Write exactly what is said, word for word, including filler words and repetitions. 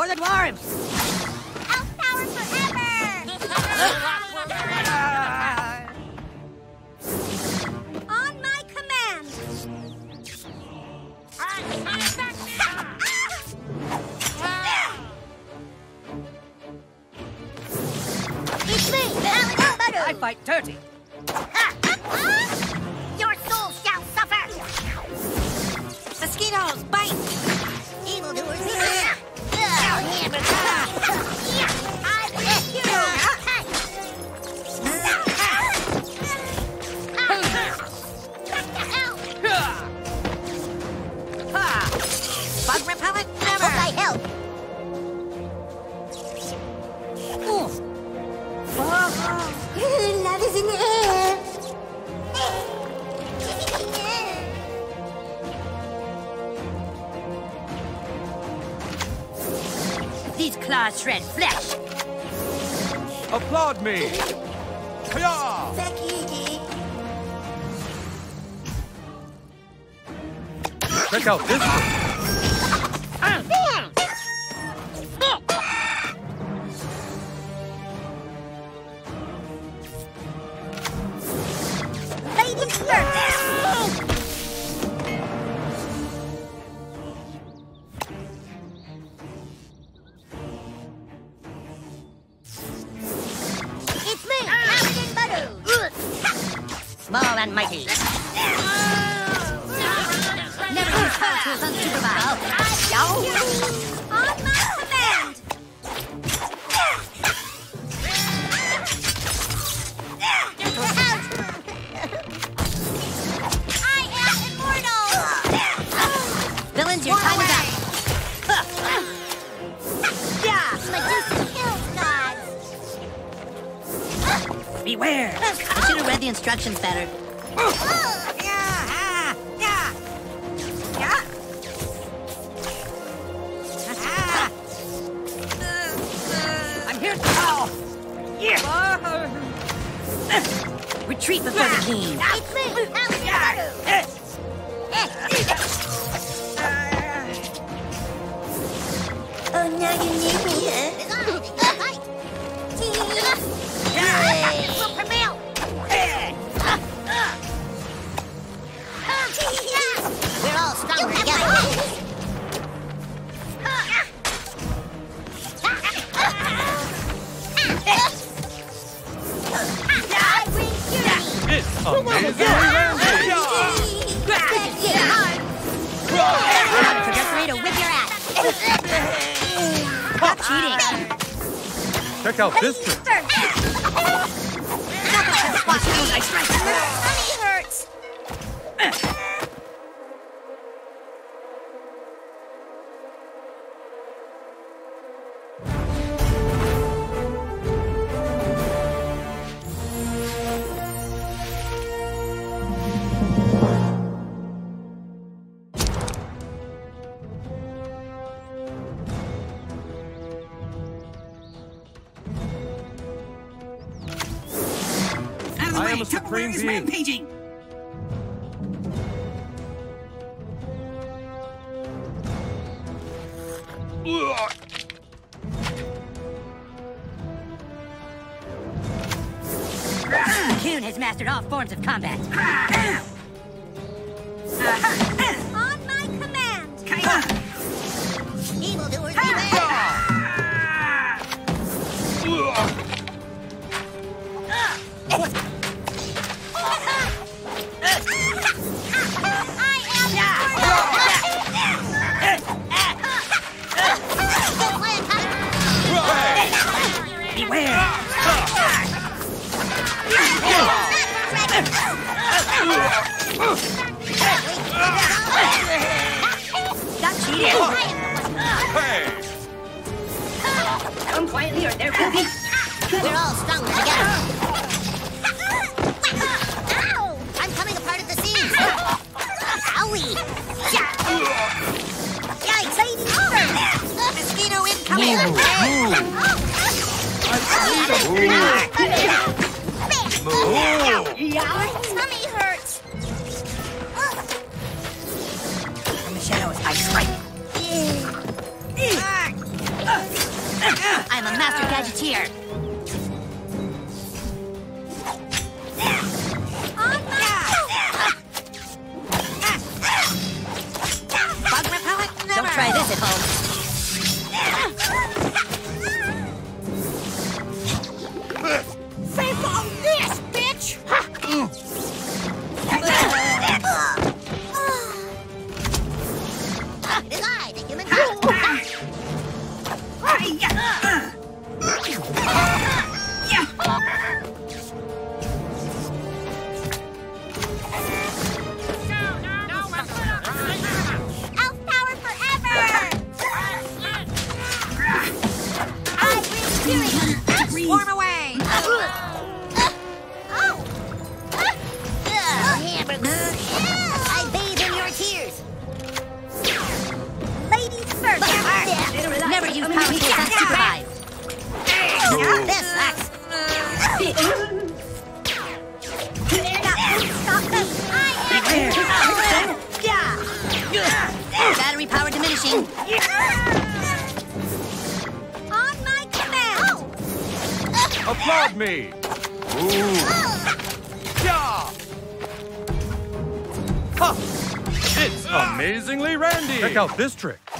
or the dwarves! Elf power forever! On my command! It's me, the Elf Butter! I fight dirty! Your soul shall suffer! Mosquitoes, bite! These claws shred flesh. Applaud me. Hiya! Check out this one. Ladies first. Small and mighty. Never use tools unsupervised. Yo! On my command! Out! I am immortal! Villains, your time is up. Yeah! Medusa kills gods! Beware! I should have read the instructions better. Oh. Yeah, yeah, yeah. Ah. I'm here to help. Yeah. Uh. Retreat before yeah. the king. It's me, Alex yeah. yeah. Oh, now you need me, huh? Yeah. Yeah. We'll prevail. We're all stronger together. I bring fury. It's Amazingly Randy. It's the best way to whip your ass. Stop cheating. Check out this trick. I strike. Hurts. The Tupperware is rampaging! Coon has mastered all forms of combat. On my command! Kite! Evildoers beware! Come quietly or there will be. We're all strung together. Ow! I'm coming apart at the seams. Owie! Yeah! Yikes! Oh. Mosquito incoming! Oh. My tummy hurts! From the shadows, I strike. here. Bug repellent? Never. Don't try this at home. Save all this, bitch! It is I, the human kite. Warm away! Uh, uh, oh! Uh, uh, hamburger! I bathe in your tears! Ladies first! Uh, never use power tools unsupervised! Uh, this axe! Stop this! I am! Battery power diminishing! Applaud me! Ooh! Yeah! Huh. It's Amazingly Randy! Check out this trick!